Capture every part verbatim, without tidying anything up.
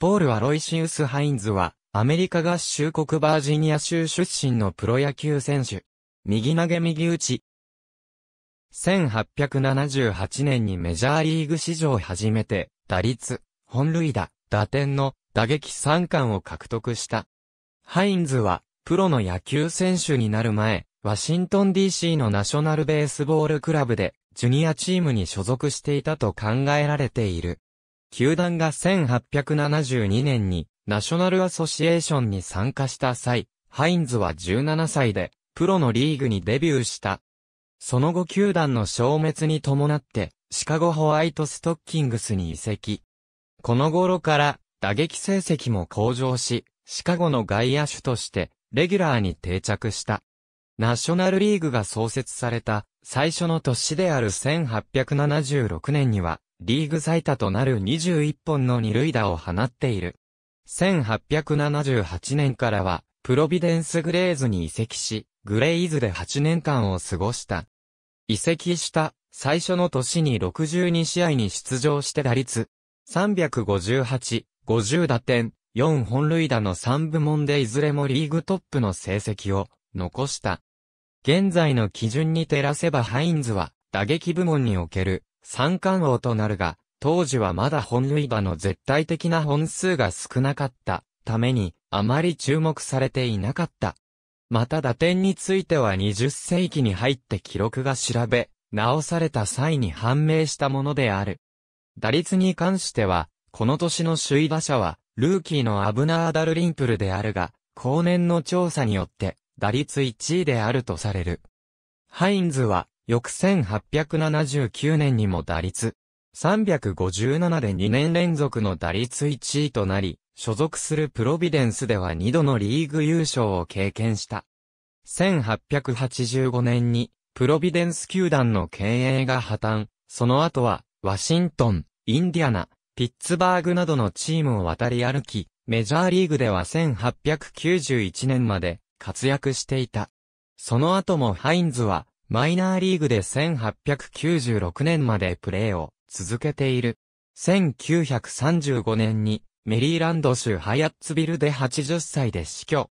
ポール・アロイシウス・ハインズは、アメリカ合衆国バージニア州出身のプロ野球選手。右投げ右打ち。せんはっぴゃくななじゅうはちねんにメジャーリーグ史上初めて、打率、本塁打、打点の打撃三冠を獲得した。ハインズは、プロの野球選手になる前、ワシントン ディーシー のナショナルベースボールクラブで、ジュニアチームに所属していたと考えられている。球団がせんはっぴゃくななじゅうにねんにナショナルアソシエーションに参加した際、ハインズはじゅうななさいでプロのリーグにデビューした。その後球団の消滅に伴ってシカゴホワイトストッキングスに移籍。この頃から打撃成績も向上し、シカゴの外野手としてレギュラーに定着した。ナショナルリーグが創設された最初の年であるせんはっぴゃくななじゅうろくねんには、リーグ最多となるにじゅういっぽんの二塁打を放っている。せんはっぴゃくななじゅうはちねんからは、プロビデンスグレイズに移籍し、グレイズではちねんかんを過ごした。移籍した最初の年にろくじゅうにしあいに出場して打率、さんごはち、ごじゅうだてん、よんほんるいだのさんぶもんでいずれもリーグトップの成績を残した。現在の基準に照らせばハインズは、打撃部門における、三冠王となるが、当時はまだ本塁打の絶対的な本数が少なかったためにあまり注目されていなかった。また打点についてはにじゅっせいきに入って記録が調べ、直された際に判明したものである。打率に関しては、この年の首位打者は、ルーキーのアブナー・ダルリンプルであるが、後年の調査によって、打率いちいであるとされる。ハインズは、翌せんはっぴゃくななじゅうきゅうねんにも打率さんごななでにねんれんぞくの打率いちいとなり、所属するプロビデンスではにどのリーグ優勝を経験した。せんはっぴゃくはちじゅうごねんにプロビデンス球団の経営が破綻、その後はワシントン、インディアナ、ピッツバーグなどのチームを渡り歩き、メジャーリーグではせんはっぴゃくきゅうじゅういちねんまで活躍していた。その後もハインズは、マイナーリーグでせんはっぴゃくきゅうじゅうろくねんまでプレーを続けている。せんきゅうひゃくさんじゅうごねんにメリーランド州ハヤッツビルではちじゅっさいで死去。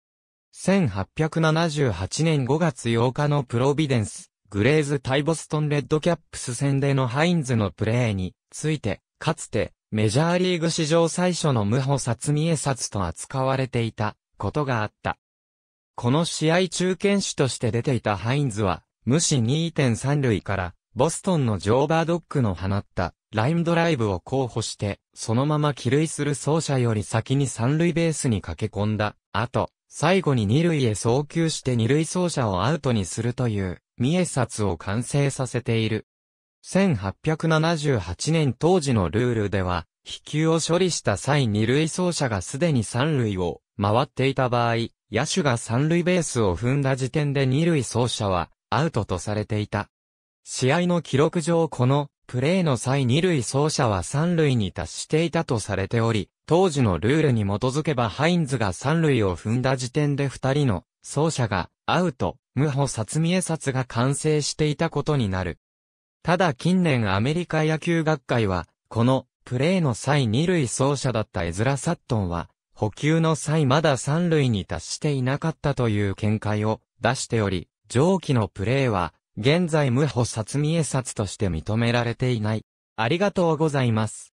せんはっぴゃくななじゅうはちねんごがつようかのプロビデンス、グレイズ対ボストンレッドキャップス戦でのハインズのプレーについて、かつてメジャーリーグ史上最初の無捕殺未獲殺と扱われていたことがあった。この試合中堅手として出ていたハインズは、無視 にてんさんるいから、ボストンのジョー・バードックの放ったラインドライブを候補して、そのまま帰塁する走者より先に三塁ベースに駆け込んだ。あと、最後に二塁へ送球して二塁走者をアウトにするという、未獲殺を完成させている。せんはっぴゃくななじゅうはちねん当時のルールでは、飛球を処理した際二塁走者がすでに三塁を回っていた場合、野手が三塁ベースを踏んだ時点で二塁走者は、アウトとされていた。試合の記録上このプレーの際二塁走者は三塁に達していたとされており、当時のルールに基づけばハインズが三塁を踏んだ時点で二人の走者がアウト、無捕殺未獲殺が完成していたことになる。ただ近年アメリカ野球学会は、このプレーの際二塁走者だったエズラ・サットンは、捕球の際まだ三塁に達していなかったという見解を出しており、上記のプレーは、現在無捕殺未獲殺として認められていない。ありがとうございます。